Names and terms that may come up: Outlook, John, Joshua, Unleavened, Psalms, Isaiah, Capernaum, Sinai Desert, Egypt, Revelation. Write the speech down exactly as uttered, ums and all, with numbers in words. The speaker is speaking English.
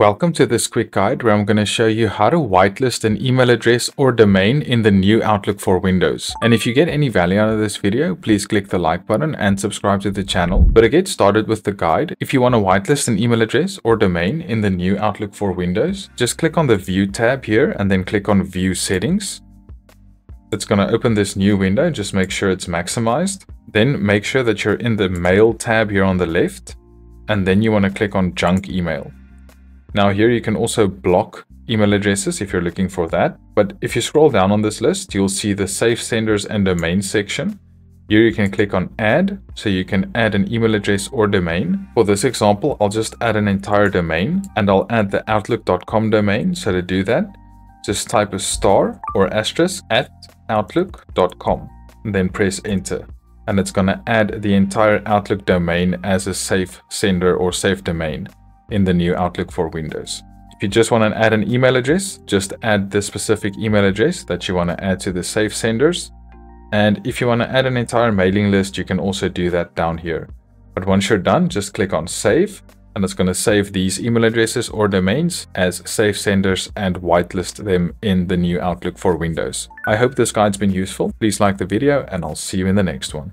Welcome to this quick guide where I'm going to show you how to whitelist an email address or domain in the new Outlook for Windows. And if you get any value out of this video, please click the like button and subscribe to the channel. But to get started with the guide, if you want to whitelist an email address or domain in the new Outlook for Windows, just click on the View tab here and then click on View Settings. It's going to open this new window. Just make sure it's maximized. Then make sure that you're in the Mail tab here on the left. And then you want to click on Junk Email. Now here you can also block email addresses if you're looking for that. But if you scroll down on this list, you'll see the Safe Senders and Domains section. Here you can click on Add, so you can add an email address or domain. For this example, I'll just add an entire domain, and I'll add the outlook dot com domain. So to do that, just type a star or asterisk at outlook dot com, and then press Enter. And it's going to add the entire Outlook domain as a safe sender or safe domain in the new Outlook for Windows. If you just want to add an email address, just add the specific email address that you want to add to the safe senders. And if you want to add an entire mailing list, you can also do that down here. But once you're done, just click on Save, and it's going to save these email addresses or domains as safe senders and whitelist them in the new Outlook for Windows. I hope this guide's been useful. Please like the video, and I'll see you in the next one.